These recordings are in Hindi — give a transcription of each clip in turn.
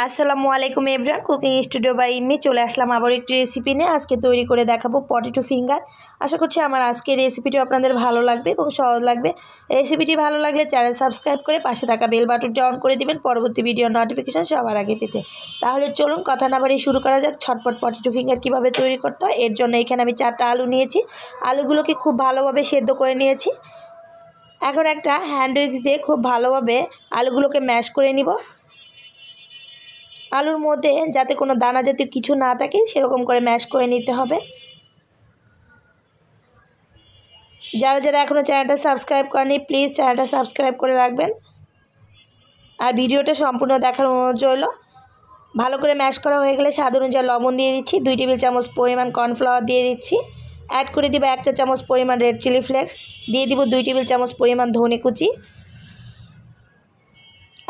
असलामुआलैकुम everyone cooking studio by Amy चले आसलाम आबार एक रेसिपी निये आज के तैरी करे देखाबो पटेटो फिंगार। आशा करछि आमार आजकेर रेसिपिटी आपनादेर भालो लागबे एबं सहज लागबे। रेसिपिटी भालो लागले चैनल सबस्क्राइब करे पाशे थाका बेल बाटनटी अन करे दिबेन परबर्ती भिडियो नोटिफिकेशन सबार आगे पेते। ताहले चलुन कथा ना बाड़िये शुरू करा जाक। छटपट पटेटो फिंगार किभाबे तैरी करते हय एर जोन्नो एखाने आमि 4टा आलू नियेछि। आलूगुलोके खूब भालोभाबे सेদ্ধ करे नियेछि। एखन एकटा हैंड उइक्स दिये खूब भालोभाबे आलूगुलोके मैश करे निब। आलुर मध्य जाते कोनो दाना जातीय किछु ना थाके सेरकम करे मैश करे निते होबे। जारा जारा एखोनो चैनलटा सबस्क्राइब करेननि प्लिज चैनलटा सबस्क्राइब करे राखबेन आर भिडियोटा सम्पूर्ण देखार अनुरोध रइल। भालो करे मैश करा हये गेले स्वाद अनुयायी लवण दिये दिच्छि, 2 टेबिल चामच परिमाण कर्नफ्लावर दिये दिच्छि। एड करे दिब 1 चामच परिमाण रेड चिली फ्लेक्स, दिये दिब 2 टेबिल चामच परिमाण धने कुचि।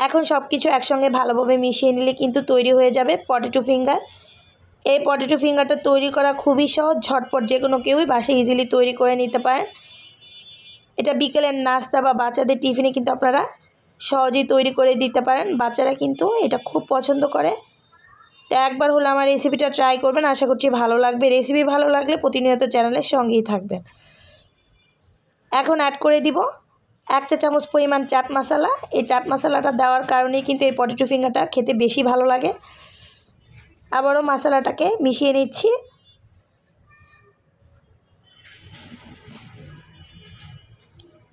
एखन सबकिछु एकसंगे भालोभाबे मिशिए निले किन्तु तैरी हये जाबे पटेटो फिंगार। एई पटेटो फिंगारटा तैरी करा खूबई सहज, झटपट जे कोनो केउई बासाय इजिली तैरी करे निते पारेन। एटा बिकेलेर नास्ता बा बाच्चादेर टिफिने किन्तु आपनारा सहजेई तैरी करे दिते पारेन। बाच्चारा किन्तु एटा खूब पछन्द करे। तो एकबार हलो आमार रेसिपिटा ट्राई करबेन, आशा करछि भालो लागबे। रेसिपि भालो लागले प्रतिनियत चैनेलेर संगेई थाकबेन। एखन एड करे दिब 1 चा चामच परिमाण चाट मसाला। ये चाट मसालाटा देवार कारणे किन्तु ये पटेटो फिंगारटा खेते बेशी भालो लागे। आबारो मसालाटाके मिशिए निচ্ছি।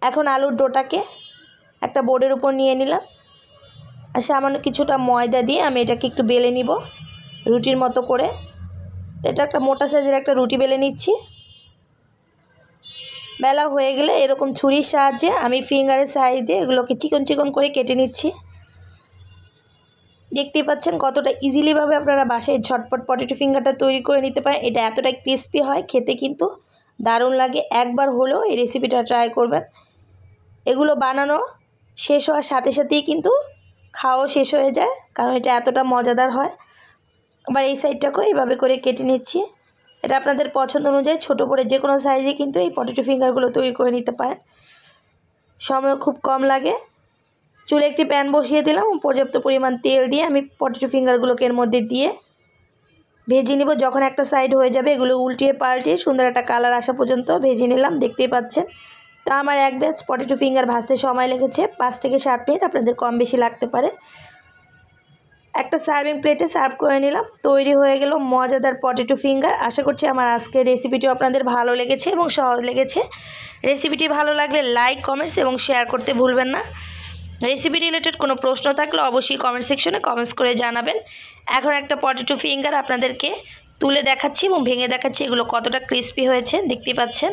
एखन आलुर डोटाके एकटा बोर्डेर ऊपर निয়ে নিলাম আর সামান্য কিছুটা ময়দা দিয়ে আমি এটাকে একটু বেলে নিব রুটির মতো করে। তো এটা একটা মোটা সাইজের একটা রুটি বেলে নিচ্ছি। बेला हुए गेले एरकम छुरिर साहाज्ये आमी फिंगारे साइज दिये एगुलोके चिकन चिकन करे केटे निচ্ছি। देखतेই পাচ্ছেন কতটা इजिली भावे আপনারা বাসায় झटपट पटेटो फिंगारটা তৈরি করে নিতে পারেন। এটা এতটা ক্রিসপি হয় খেতে কিন্তু দারুণ লাগে। একবার হলো এই রেসিপিটা ট্রাই করবেন। এগুলো বানানো শেষ হওয়ার সাথে সাথেই কিন্তু খাওয়া শেষ হয়ে যায় কারণ এটা এতটা মজাদার হয়। আবার এই সাইডটাকেও এইভাবে করে কেটে নিচ্ছি। এটা আপনাদের পছন্দ অনুযায়ী ছোট বড় যে কোনো সাইজে কিন্তু এই পটেটো ফিঙ্গার গুলো তৈরি করে নিতে পারেন। সময় খুব কম লাগে। চুলে একটি প্যান বসিয়ে দিলাম, পর্যাপ্ত পরিমাণ তেল দিয়ে আমি পটেটো ফিঙ্গার গুলোকে এর মধ্যে দিয়ে ভেজে নিব। যখন একটা সাইড হয়ে যাবে এগুলো উল্টিয়ে পাল্টিয়ে সুন্দর একটা কালার আসা পর্যন্ত ভেজে নিলাম। দেখতেই পাচ্ছেন তো আমার এক ব্যাচ পটেটো ফিঙ্গার ভাজতে সময় লেগেছে 5 থেকে 7 মিনিট, আপনাদের কম বেশি লাগতে পারে। একটা সার্ভিং প্লেটে সার্ভ করে নিলাম। তৈরি হয়ে গেল মজাদার পটেটো ফিঙ্গার। আশা করছি আমার আজকের রেসিপিটি আপনাদের ভালো লেগেছে এবং সহজ লেগেছে। রেসিপিটি ভালো লাগলে লাইক কমেন্টস এবং শেয়ার করতে ভুলবেন না। রেসিপি রিলেটেড কোনো প্রশ্ন থাকলে অবশ্যই কমেন্ট সেকশনে কমেন্টস করে জানাবেন। এখন একটা পটেটো ফিঙ্গার আপনাদেরকে তুলে দেখাচ্ছি এবং ভেঙে দেখাচ্ছি এগুলো কতটা ক্রিসপি হয়েছে দেখতে পাচ্ছেন।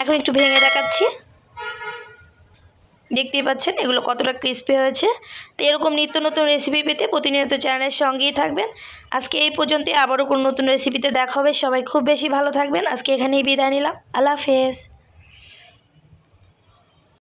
এখন একটু ভেঙে দেখাচ্ছি। देखते पाচ্ছেন এগুলো কতটা ক্রিসপি হয়েছে। তো এরকম নিত্য নতুন রেসিপি পেতে প্রতিনিয়ত চ্যানেলের সঙ্গেই থাকবেন। আজকে এই পর্যন্তই, আবারো কোনো নতুন রেসিপিতে দেখা হবে। সবাই খুব বেশি ভালো থাকবেন। আজকে এখানেই বিদায় নিলাম। আল্লাহ হাফেজ।